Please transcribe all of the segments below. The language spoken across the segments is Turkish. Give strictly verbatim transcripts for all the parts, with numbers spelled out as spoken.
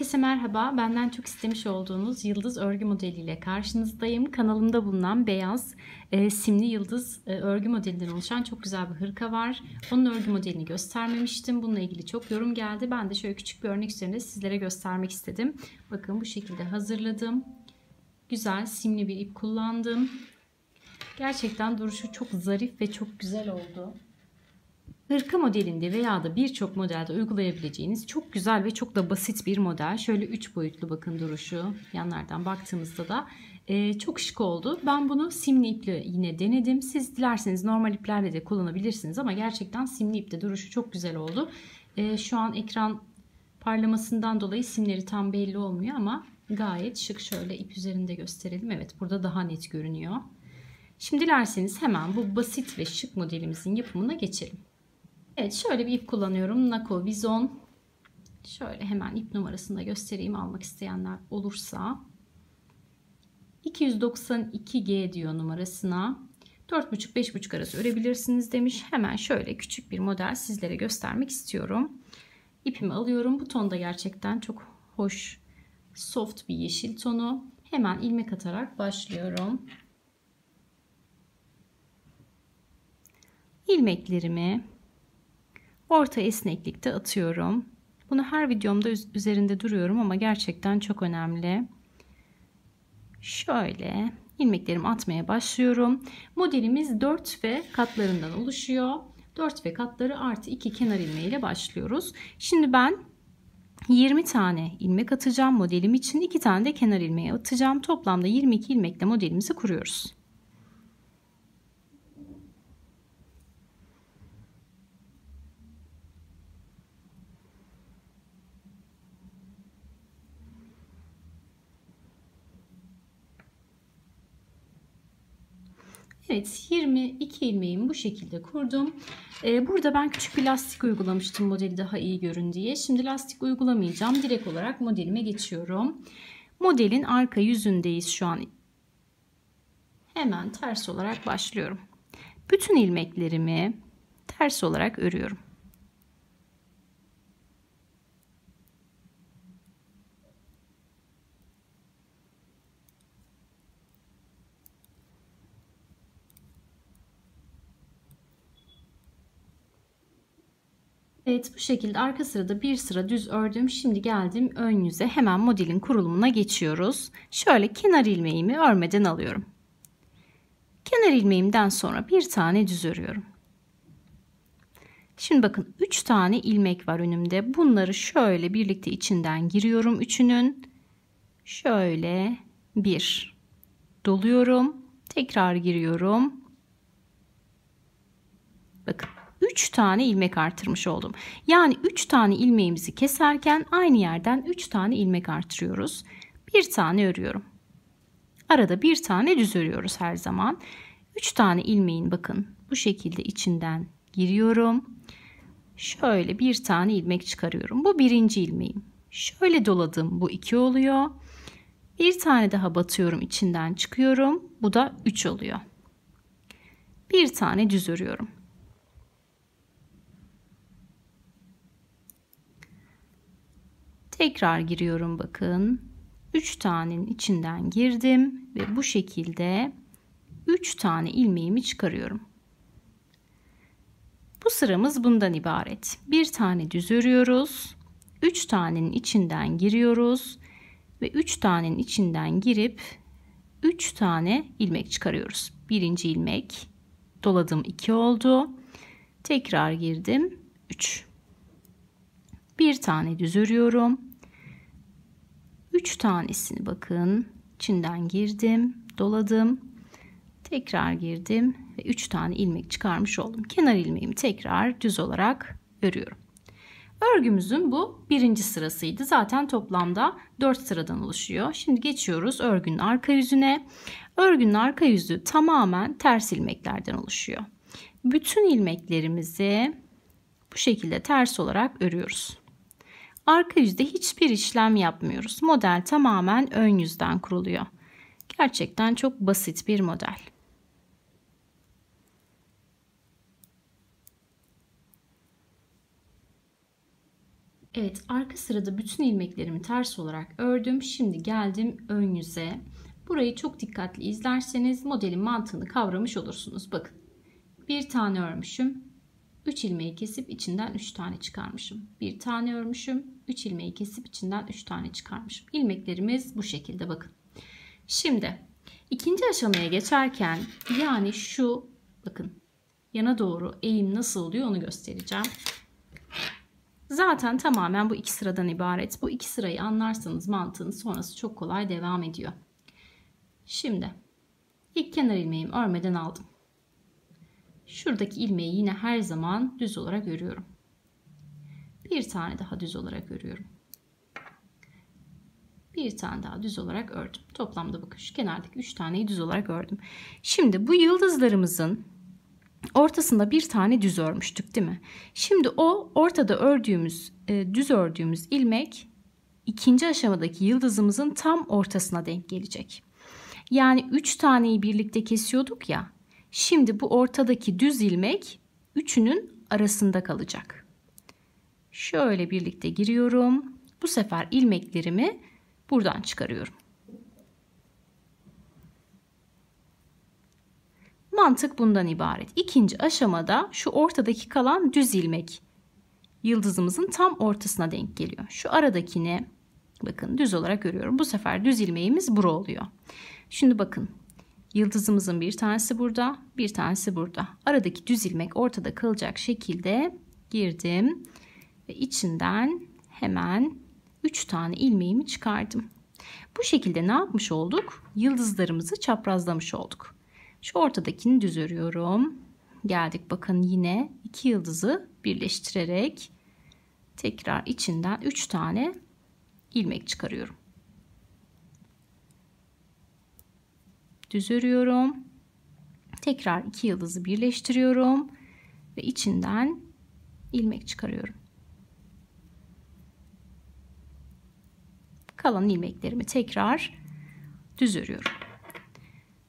Herkese merhaba, benden çok istemiş olduğunuz yıldız örgü modeliyle karşınızdayım. Kanalımda bulunan beyaz e, simli yıldız e, örgü modelinden oluşan çok güzel bir hırka var. Onun örgü modelini göstermemiştim. Bununla ilgili çok yorum geldi. Ben de şöyle küçük bir örnek üzerinde sizlere göstermek istedim. Bakın bu şekilde hazırladım. Güzel simli bir ip kullandım. Gerçekten duruşu çok zarif ve çok güzel oldu. Hırka modelinde veya da birçok modelde uygulayabileceğiniz çok güzel ve çok da basit bir model. Şöyle üç boyutlu bakın duruşu yanlardan baktığımızda da e, çok şık oldu. Ben bunu simli iple yine denedim. Siz dilerseniz normal iplerle de kullanabilirsiniz ama gerçekten simli ipte duruşu çok güzel oldu. E, şu an ekran parlamasından dolayı simleri tam belli olmuyor ama gayet şık. Şöyle ip üzerinde gösterelim. Evet, burada daha net görünüyor. Şimdi dilerseniz hemen bu basit ve şık modelimizin yapımına geçelim. Evet, şöyle bir ip kullanıyorum. Nako Vizon. Şöyle hemen ip numarasını da göstereyim almak isteyenler olursa. iki yüz doksan iki G diyor numarasına. dört buçuk beş buçuk arası örebilirsiniz demiş. Hemen şöyle küçük bir model sizlere göstermek istiyorum. İpimi alıyorum. Bu ton da gerçekten çok hoş, soft bir yeşil tonu. Hemen ilmek atarak başlıyorum. İlmeklerimi orta esneklikte atıyorum. Bunu her videomda üzerinde duruyorum ama gerçekten çok önemli. Şöyle ilmeklerimi atmaya başlıyorum. Modelimiz dört V katlarından oluşuyor. dört V katları artı iki kenar ilmeği ile başlıyoruz. Şimdi ben yirmi tane ilmek atacağım modelim için. iki tane de kenar ilmeği atacağım. Toplamda yirmi iki ilmekle modelimizi kuruyoruz. Evet, yirmi iki ilmeğimi bu şekilde kurdum. Ee, burada ben küçük bir lastik uygulamıştım modeli daha iyi görün diye. Şimdi lastik uygulamayacağım. Direkt olarak modelime geçiyorum. Modelin arka yüzündeyiz şu an. Hemen ters olarak başlıyorum. Bütün ilmeklerimi ters olarak örüyorum. Evet, bu şekilde arka sırada bir sıra düz ördüm. Şimdi geldim ön yüze. Hemen modelin kurulumuna geçiyoruz. Şöyle kenar ilmeğimi örmeden alıyorum. Kenar ilmeğimden sonra bir tane düz örüyorum. Şimdi bakın üç tane ilmek var önümde. Bunları şöyle birlikte içinden giriyorum üçünün. Şöyle bir doluyorum. Tekrar giriyorum. Bakın. üç tane ilmek artırmış oldum. Yani üç tane ilmeğimizi keserken aynı yerden üç tane ilmek artırıyoruz. Bir tane örüyorum. Arada bir tane düz örüyoruz her zaman. üç tane ilmeğin bakın bu şekilde içinden giriyorum. Şöyle bir tane ilmek çıkarıyorum. Bu birinci ilmeğim. Şöyle doladım. Bu iki oluyor. Bir tane daha batıyorum, içinden çıkıyorum. Bu da üç oluyor. Bir tane düz örüyorum. Tekrar giriyorum bakın. üç tanenin içinden girdim ve bu şekilde üç tane ilmeğimi çıkarıyorum. Bu sıramız bundan ibaret. bir tane düz örüyoruz. üç tanenin içinden giriyoruz ve üç tanenin içinden girip üç tane ilmek çıkarıyoruz. birinci ilmek doladım, iki oldu. Tekrar girdim, üç. bir tane düz örüyorum. üç tanesini bakın içinden girdim, doladım, tekrar girdim ve üç tane ilmek çıkarmış oldum. Kenar ilmeğimi tekrar düz olarak örüyorum. Örgümüzün bu birinci sırasıydı. Zaten toplamda dört sıradan oluşuyor. Şimdi geçiyoruz örgünün arka yüzüne. Örgünün arka yüzü tamamen ters ilmeklerden oluşuyor. Bütün ilmeklerimizi bu şekilde ters olarak örüyoruz. Arka yüzde hiçbir işlem yapmıyoruz. Model tamamen ön yüzden kuruluyor. Gerçekten çok basit bir model. Evet, arka sırada bütün ilmeklerimi ters olarak ördüm. Şimdi geldim ön yüze. Burayı çok dikkatli izlerseniz modelin mantığını kavramış olursunuz. Bakın, bir tane örmüşüm, üç ilmeği kesip içinden üç tane çıkarmışım. Bir tane örmüşüm, üç ilmeği kesip içinden üç tane çıkarmışım. İlmeklerimiz bu şekilde, bakın. Şimdi ikinci aşamaya geçerken, yani şu, bakın yana doğru eğim nasıl oluyor onu göstereceğim. Zaten tamamen bu iki sıradan ibaret. Bu iki sırayı anlarsanız mantığın sonrası çok kolay devam ediyor. Şimdi ilk kenar ilmeğimi örmeden aldım. Şuradaki ilmeği yine her zaman düz olarak örüyorum. Bir tane daha düz olarak örüyorum. Bir tane daha düz olarak ördüm. Toplamda bakın şu kenardaki üç taneyi düz olarak ördüm. Şimdi bu yıldızlarımızın ortasında bir tane düz örmüştük, değil mi? Şimdi o ortada ördüğümüz, düz ördüğümüz ilmek ikinci aşamadaki yıldızımızın tam ortasına denk gelecek. Yani üç taneyi birlikte kesiyorduk ya. Şimdi bu ortadaki düz ilmek üçünün arasında kalacak. Şöyle birlikte giriyorum. Bu sefer ilmeklerimi buradan çıkarıyorum. Mantık bundan ibaret. İkinci aşamada şu ortadaki kalan düz ilmek yıldızımızın tam ortasına denk geliyor. Şu aradakini bakın düz olarak örüyorum. Bu sefer düz ilmeğimiz bura oluyor. Şimdi bakın. Yıldızımızın bir tanesi burada, bir tanesi burada. Aradaki düz ilmek ortada kalacak şekilde girdim ve içinden hemen üç tane ilmeğimi çıkardım. Bu şekilde ne yapmış olduk? Yıldızlarımızı çaprazlamış olduk. Şu ortadakini düz örüyorum. Geldik bakın yine iki yıldızı birleştirerek tekrar içinden üç tane ilmek çıkarıyorum. Düz örüyorum. Tekrar iki yıldızı birleştiriyorum ve içinden ilmek çıkarıyorum. Kalan ilmeklerimi tekrar düz örüyorum.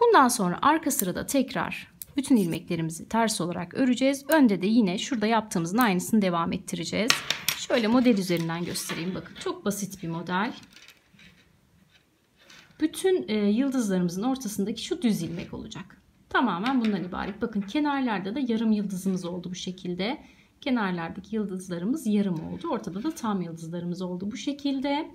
Bundan sonra arka sırada tekrar bütün ilmeklerimizi ters olarak öreceğiz. Önde de yine şurada yaptığımızın aynısını devam ettireceğiz. Şöyle model üzerinden göstereyim. Bakın çok basit bir model. Bütün e, yıldızlarımızın ortasındaki şu düz ilmek olacak. Tamamen bundan ibaret. Bakın kenarlarda da yarım yıldızımız oldu bu şekilde. Kenarlardaki yıldızlarımız yarım oldu. Ortada da tam yıldızlarımız oldu bu şekilde.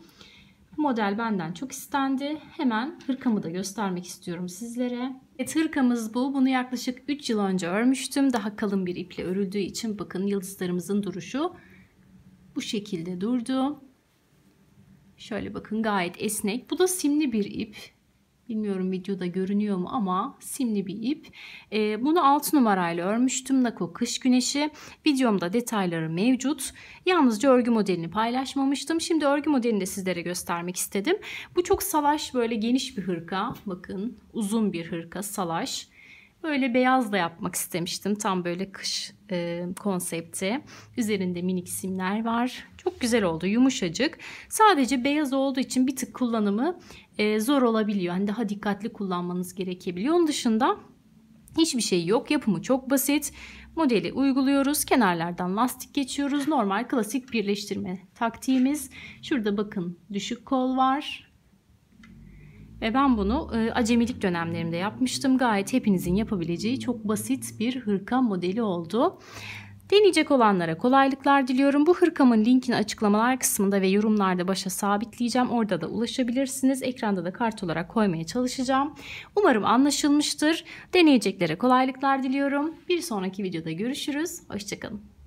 Bu model benden çok istendi. Hemen hırkamı da göstermek istiyorum sizlere. Evet, hırkamız bu. Bunu yaklaşık üç yıl önce örmüştüm. Daha kalın bir iple örüldüğü için bakın yıldızlarımızın duruşu bu şekilde durdu. Şöyle bakın gayet esnek. Bu da simli bir ip. Bilmiyorum videoda görünüyor mu ama simli bir ip. Ee, bunu altı numarayla örmüştüm. Nako Kış Güneşi. Videomda detayları mevcut. Yalnızca örgü modelini paylaşmamıştım. Şimdi örgü modelini de sizlere göstermek istedim. Bu çok salaş böyle geniş bir hırka. Bakın uzun bir hırka salaş. Böyle beyaz da yapmak istemiştim. Tam böyle kış e, konsepti. Üzerinde minik simler var. Çok güzel oldu. Yumuşacık. Sadece beyaz olduğu için bir tık kullanımı e, zor olabiliyor. Yani daha dikkatli kullanmanız gerekebiliyor. Onun dışında hiçbir şey yok. Yapımı çok basit. Modeli uyguluyoruz. Kenarlardan lastik geçiyoruz. Normal klasik birleştirme taktiğimiz. Şurada bakın düşük kol var. Ve ben bunu e, acemilik dönemlerimde yapmıştım. Gayet hepinizin yapabileceği çok basit bir hırka modeli oldu. Deneyecek olanlara kolaylıklar diliyorum. Bu hırkamın linkini açıklamalar kısmında ve yorumlarda başa sabitleyeceğim. Orada da ulaşabilirsiniz. Ekranda da kart olarak koymaya çalışacağım. Umarım anlaşılmıştır. Deneyeceklere kolaylıklar diliyorum. Bir sonraki videoda görüşürüz. Hoşçakalın.